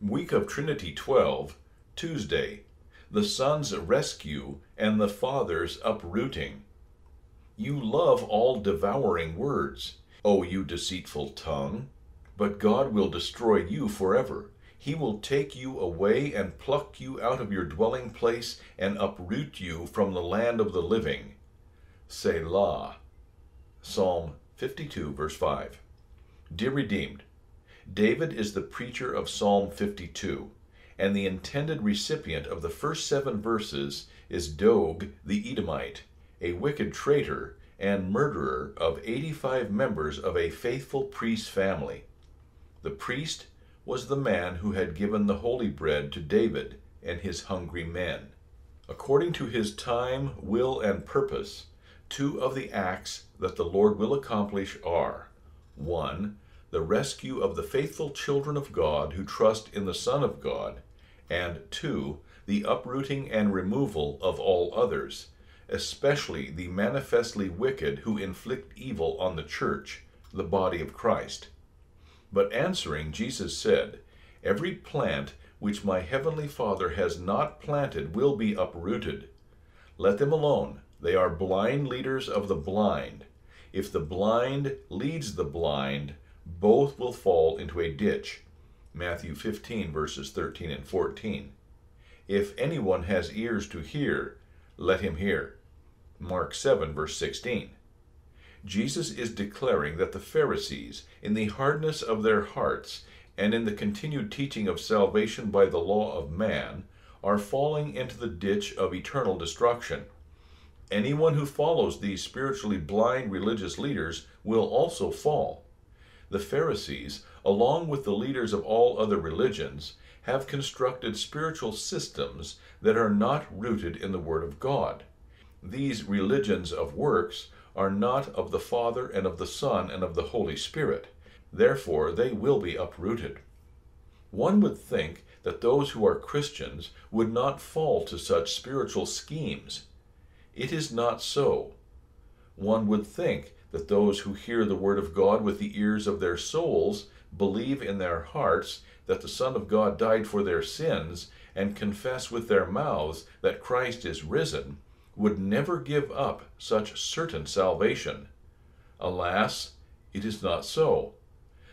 Week of Trinity 12, Tuesday, the Son's rescue and the Father's uprooting. You love all devouring words, O you deceitful tongue, but God will destroy you forever. He will take you away and pluck you out of your dwelling place and uproot you from the land of the living. Selah. Psalm 52, verse 5. Dear Redeemed, David is the preacher of Psalm 52, and the intended recipient of the first 7 verses is Doeg the Edomite, a wicked traitor and murderer of 85 members of a faithful priest's family. The priest was the man who had given the holy bread to David and his hungry men. According to his time, will, and purpose, 2 of the acts that the Lord will accomplish are: 1. The rescue of the faithful children of God who trust in the Son of God, and 2. The uprooting and removal of all others, especially the manifestly wicked who inflict evil on the church, the body of Christ. But answering, Jesus said, "Every plant which my heavenly Father has not planted will be uprooted. Let them alone. They are blind leaders of the blind. If the blind leads the blind, both will fall into a ditch." Matthew 15, verses 13 and 14. If anyone has ears to hear, let him hear. Mark 7, verse 16. Jesus is declaring that the Pharisees, in the hardness of their hearts and in the continued teaching of salvation by the law of man, are falling into the ditch of eternal destruction. Anyone who follows these spiritually blind religious leaders will also fall. The Pharisees, along with the leaders of all other religions, have constructed spiritual systems that are not rooted in the Word of God. These religions of works are not of the Father and of the Son and of the Holy Spirit. Therefore, they will be uprooted. One would think that those who are Christians would not fall to such spiritual schemes. It is not so. One would think that those who hear the Word of God with the ears of their souls believe in their hearts that the Son of God died for their sins and confess with their mouths that Christ is risen would never give up such certain salvation. Alas, it is not so.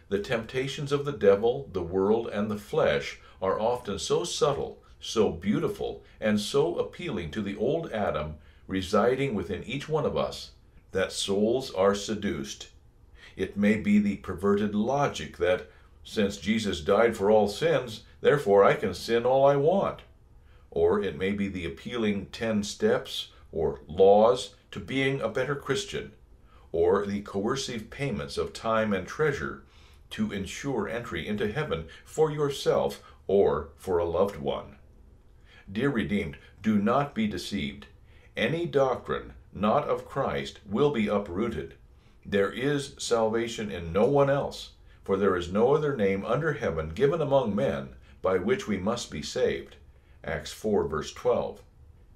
The temptations of the devil, the world, and the flesh are often so subtle, so beautiful, and so appealing to the old Adam residing within each one of us, that souls are seduced. It may be the perverted logic that, since Jesus died for all sins, therefore I can sin all I want. Or it may be the appealing 10 steps or laws to being a better Christian, or the coercive payments of time and treasure to ensure entry into heaven for yourself or for a loved one. Dear Redeemed, do not be deceived. Any doctrine not of Christ will be uprooted. There is salvation in no one else, for there is no other name under heaven given among men by which we must be saved. Acts 4, verse 12.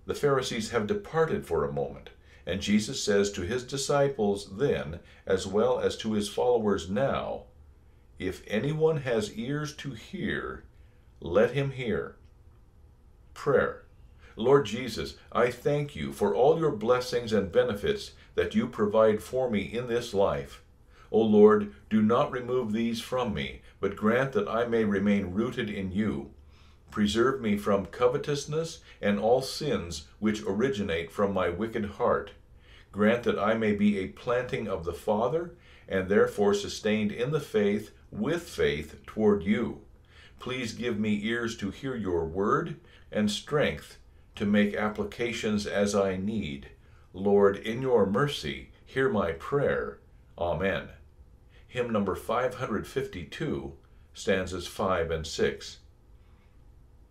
The Pharisees have departed for a moment, and Jesus says to his disciples then, as well as to his followers now, "If anyone has ears to hear, let him hear." Prayer. Lord Jesus, I thank you for all your blessings and benefits that you provide for me in this life. O Lord, do not remove these from me, but grant that I may remain rooted in you. Preserve me from covetousness and all sins which originate from my wicked heart. Grant that I may be a planting of the Father, and therefore sustained in the faith, with faith toward you. Please give me ears to hear your word, and strength to make applications as I need. Lord, in your mercy, hear my prayer. Amen. Hymn number 552, stanzas 5 and 6.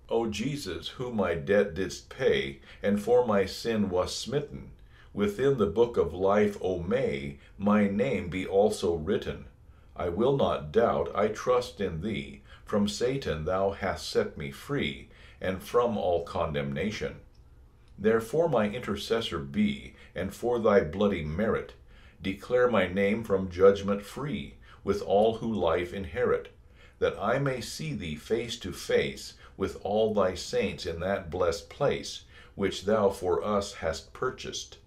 O Jesus, who my debt didst pay, and for my sin was smitten, within the book of life, O may my name be also written. I will not doubt, I trust in thee. From Satan thou hast set me free, and from all condemnation. Therefore my intercessor be, and for thy bloody merit, declare my name from judgment free, with all who life inherit. that I may see thee face to face with all thy saints in that blessed place, which thou for us hast purchased.